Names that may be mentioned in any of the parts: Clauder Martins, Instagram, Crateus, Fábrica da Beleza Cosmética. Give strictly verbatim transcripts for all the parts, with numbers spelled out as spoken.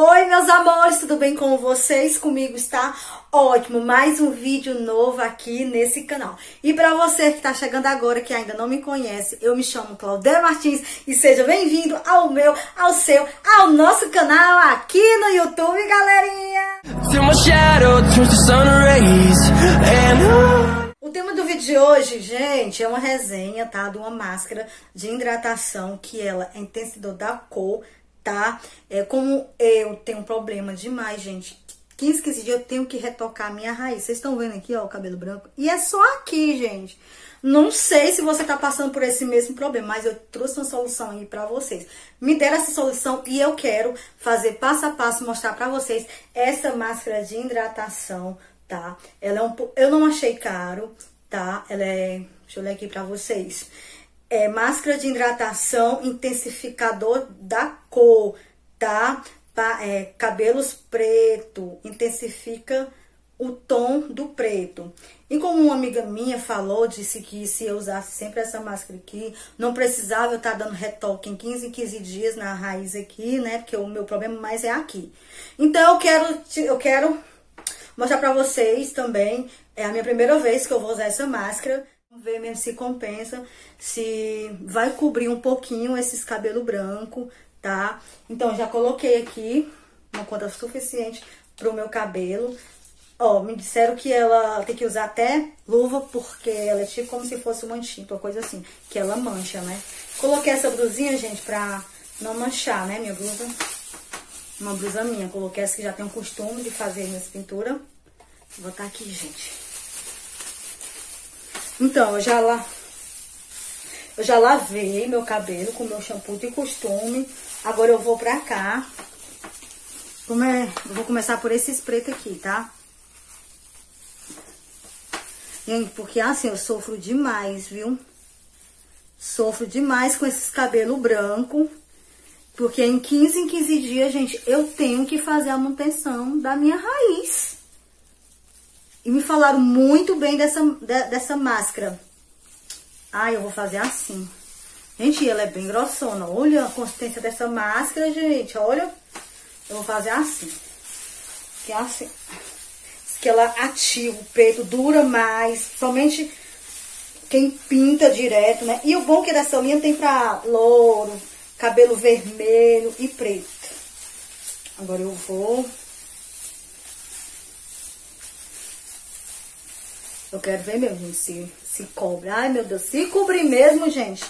Oi, meus amores, tudo bem com vocês? Comigo está ótimo, mais um vídeo novo aqui nesse canal. E para você que está chegando agora, que ainda não me conhece, eu me chamo Clauder Martins e seja bem-vindo ao meu, ao seu, ao nosso canal aqui no YouTube, galerinha! O tema do vídeo de hoje, gente, é uma resenha, tá? De uma máscara de hidratação que ela é intensidor da cor, tá? É, como eu tenho um problema demais, gente, quinze, quinze dias eu tenho que retocar a minha raiz. Vocês estão vendo aqui, ó, o cabelo branco? E é só aqui, gente. Não sei se você tá passando por esse mesmo problema, mas eu trouxe uma solução aí pra vocês. Me deram essa solução e eu quero fazer passo a passo, mostrar pra vocês essa máscara de hidratação, tá? Ela é um pouco... Eu não achei caro, tá? Ela é... Deixa eu ler aqui pra vocês. É máscara de hidratação intensificador da cor, tá? Pa, é, cabelos preto, intensifica o tom do preto. E como uma amiga minha falou, disse que se eu usasse sempre essa máscara aqui, não precisava eu estar dando retoque em quinze em quinze dias na raiz aqui, né? Porque o meu problema mais é aqui. Então, eu quero... Eu quero... mostrar pra vocês também, é a minha primeira vez que eu vou usar essa máscara. Vamos ver mesmo se compensa, se vai cobrir um pouquinho esses cabelos brancos, tá? Então, já coloquei aqui uma quantidade suficiente pro meu cabelo. Ó, me disseram que ela tem que usar até luva, porque ela é tipo como se fosse uma tinta, uma coisa assim, que ela mancha, né? Coloquei essa blusinha, gente, pra não manchar, né, minha blusa. Uma blusa minha, coloquei essa que já tem o costume de fazer minhas pinturas. Vou botar aqui, gente. Então, eu já, la... eu já lavei meu cabelo com meu shampoo de costume. Agora eu vou pra cá. Como é... Eu vou começar por esse spray aqui, tá? Gente, porque assim, eu sofro demais, viu? Sofro demais com esses cabelos brancos. Porque em quinze em quinze dias, gente, eu tenho que fazer a manutenção da minha raiz. E me falaram muito bem dessa, de, dessa máscara. Ai, eu vou fazer assim. Gente, ela é bem grossona. Olha a consistência dessa máscara, gente. Olha. Eu vou fazer assim. Que é assim. Diz que ela ativa o peito, dura mais. Somente quem pinta direto, né? E o bom que dessa linha tem pra louro, cabelo vermelho e preto. Agora eu vou... Eu quero ver mesmo, gente, se, se cobre. Ai, meu Deus, se cobrir mesmo, gente.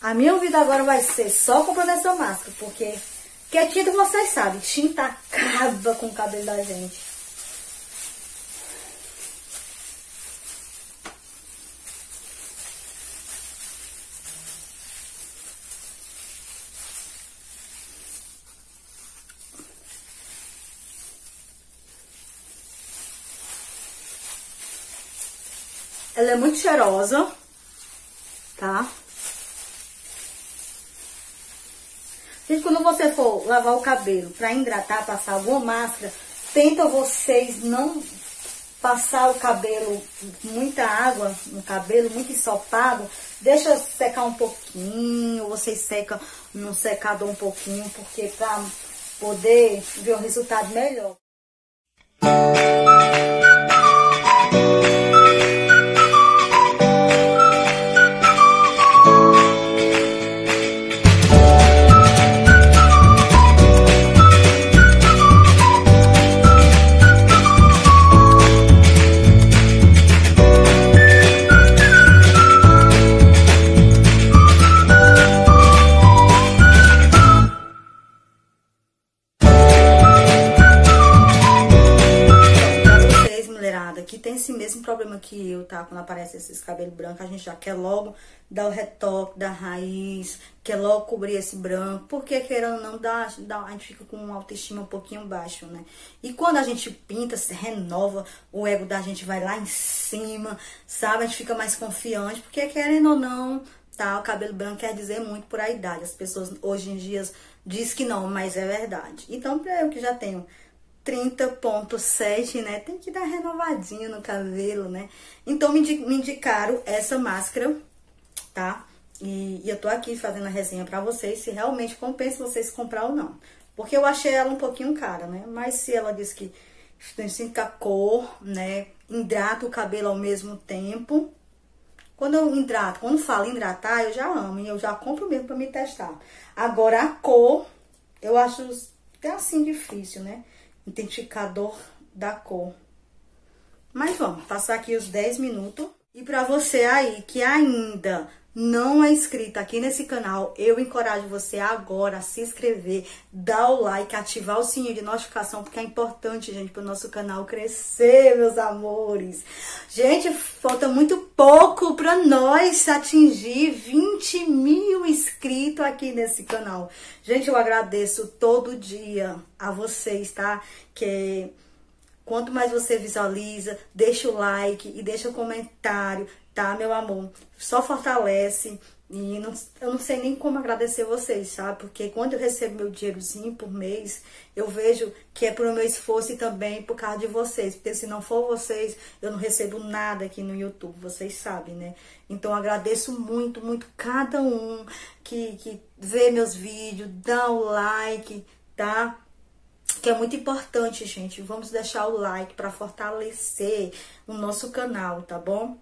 A minha vida agora vai ser só comprando essa máscara, porque... Que é tinta, vocês sabem, tinta acaba com o cabelo da gente. Ela é muito cheirosa, tá? Gente, quando você for lavar o cabelo pra hidratar, passar alguma máscara, tenta vocês não passar o cabelo, muita água no cabelo, muito ensopado. Deixa secar um pouquinho, vocês secam num secador um pouquinho, porque pra poder ver o resultado melhor. Problema que eu, tá? Quando aparece esses cabelos brancos, a gente já quer logo dar o retoque da raiz, quer logo cobrir esse branco, porque querendo ou não, dá, dá, a gente fica com uma autoestima um pouquinho baixa, né? E quando a gente pinta, se renova, o ego da gente vai lá em cima, sabe? A gente fica mais confiante, porque querendo ou não, tá? O cabelo branco quer dizer muito por a idade. As pessoas hoje em dia dizem que não, mas é verdade. Então, pra eu que já tenho trinta ponto sete, né? Tem que dar renovadinho no cabelo, né? Então, me indicaram essa máscara, tá? E, e eu tô aqui fazendo a resenha pra vocês, se realmente compensa vocês comprar ou não. Porque eu achei ela um pouquinho cara, né? Mas se ela diz que tem cinco cor, né? Hidrata o cabelo ao mesmo tempo. Quando eu hidrato, quando falo hidratar, eu já amo. E eu já compro mesmo pra me testar. Agora, a cor, eu acho até assim difícil, né? Identificador da cor. Mas vamos passar aqui os dez minutos. E pra você aí que ainda não é inscrito aqui nesse canal, eu encorajo você agora a se inscrever, dar o like, ativar o sininho de notificação, porque é importante, gente, para o nosso canal crescer, meus amores. Gente, falta muito pouco para nós atingir vinte mil inscritos aqui nesse canal. Gente, eu agradeço todo dia a vocês, tá? Que... quanto mais você visualiza, deixa o like e deixa o comentário, tá, meu amor? Só fortalece e não, eu não sei nem como agradecer vocês, sabe? Porque quando eu recebo meu dinheirozinho por mês, eu vejo que é pro meu esforço e também por causa de vocês. Porque se não for vocês, eu não recebo nada aqui no YouTube, vocês sabem, né? Então, eu agradeço muito, muito cada um que, que vê meus vídeos, dá o like, tá? Que é muito importante, gente. Vamos deixar o like para fortalecer o nosso canal, tá bom?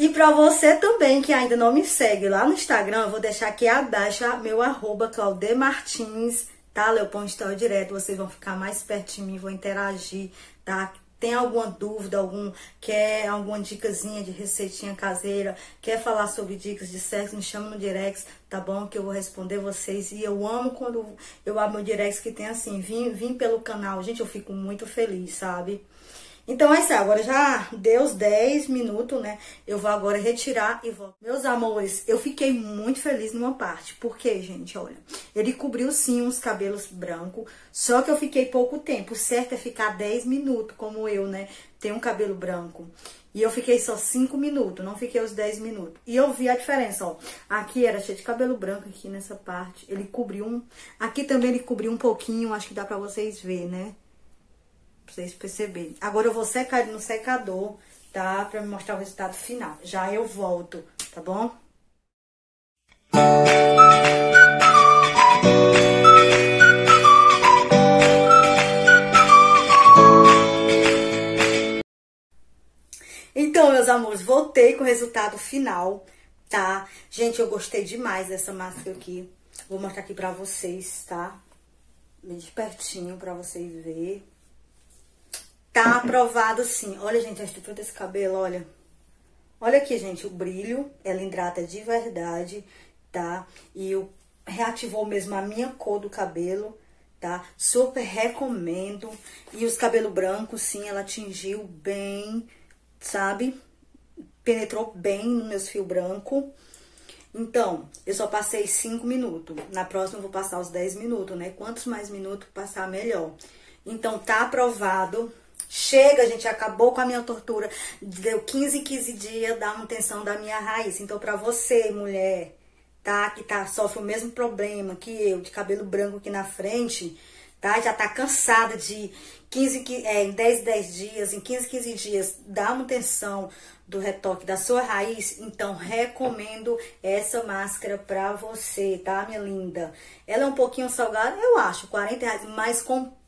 E para você também que ainda não me segue lá no Instagram, eu vou deixar aqui abaixo meu arroba Clauder Martins, tá? Eu ponho história direto, vocês vão ficar mais perto de mim, vão interagir, tá? Tem alguma dúvida, algum, quer alguma dicasinha de receitinha caseira, quer falar sobre dicas de sexo, me chama no direct, tá bom? Que eu vou responder vocês. E eu amo quando eu abro o direct que tem assim, vim, vim pelo canal. Gente, eu fico muito feliz, sabe? Então, é isso. Agora já deu os dez minutos, né? Eu vou agora retirar e volto. Meus amores, eu fiquei muito feliz numa parte. Porque, gente, olha, ele cobriu sim uns cabelos brancos, só que eu fiquei pouco tempo. O certo é ficar dez minutos, como eu, né? Tenho um cabelo branco. E eu fiquei só cinco minutos, não fiquei os dez minutos. E eu vi a diferença, ó. Aqui era cheio de cabelo branco, aqui nessa parte. Ele cobriu um... Aqui também ele cobriu um pouquinho, acho que dá pra vocês verem, né? Pra vocês perceberem. Agora eu vou secar ele no secador, tá? Pra me mostrar o resultado final. Já eu volto, tá bom? Então, meus amores, voltei com o resultado final, tá? Gente, eu gostei demais dessa máscara aqui. Vou mostrar aqui pra vocês, tá? Bem de pertinho pra vocês verem. Tá aprovado sim. Olha, gente, a estrutura desse cabelo, olha. Olha aqui, gente, o brilho. Ela hidrata de verdade, tá? E eu reativou mesmo a minha cor do cabelo, tá? Super recomendo. E os cabelos brancos, sim, ela tingiu bem, sabe? Penetrou bem nos meus fios brancos. Então, eu só passei cinco minutos. Na próxima eu vou passar os dez minutos, né? Quantos mais minutos passar, melhor. Então, tá aprovado. Chega, gente, acabou com a minha tortura. Deu quinze em quinze dias da manutenção da minha raiz. Então, pra você, mulher, tá? Que tá, sofre o mesmo problema que eu, de cabelo branco aqui na frente, tá? Já tá cansada de quinze, é, em dez, dez dias, em quinze, quinze dias da manutenção do retoque da sua raiz. Então, recomendo essa máscara pra você, tá, minha linda? Ela é um pouquinho salgada, eu acho, quarenta reais, mas com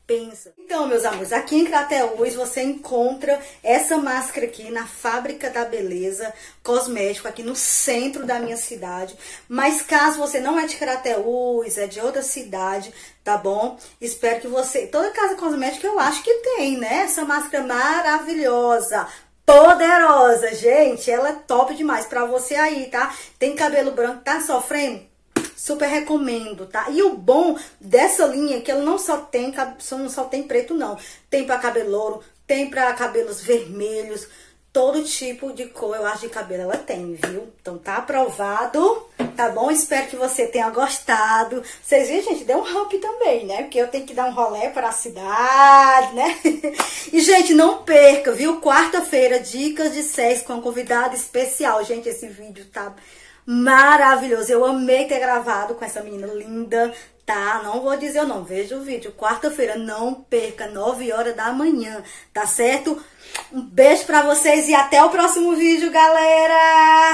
Então, meus amores, aqui em Crateus você encontra essa máscara aqui na Fábrica da Beleza Cosmética, aqui no centro da minha cidade. Mas caso você não é de Crateus, é de outra cidade, tá bom? Espero que você... Toda casa cosmética eu acho que tem, né? Essa máscara maravilhosa, poderosa, gente. Ela é top demais pra você aí, tá? Tem cabelo branco, tá sofrendo? Super recomendo, tá? E o bom dessa linha é que ela não só tem, não só tem preto, não. Tem pra cabelo louro, tem pra cabelos vermelhos, todo tipo de cor, eu acho, de cabelo ela tem, viu? Então tá aprovado, tá bom? Espero que você tenha gostado. Vocês viram, gente? Deu um up também, né? Porque eu tenho que dar um rolê para a cidade, né? E, gente, não perca, viu? Quarta-feira, dicas de sexo com um convidado especial. Gente, esse vídeo tá... maravilhoso, eu amei ter gravado com essa menina linda, tá? Não vou dizer, eu não vejo o vídeo. Quarta-feira, não perca, nove horas da manhã, tá certo? Um beijo pra vocês e até o próximo vídeo, galera!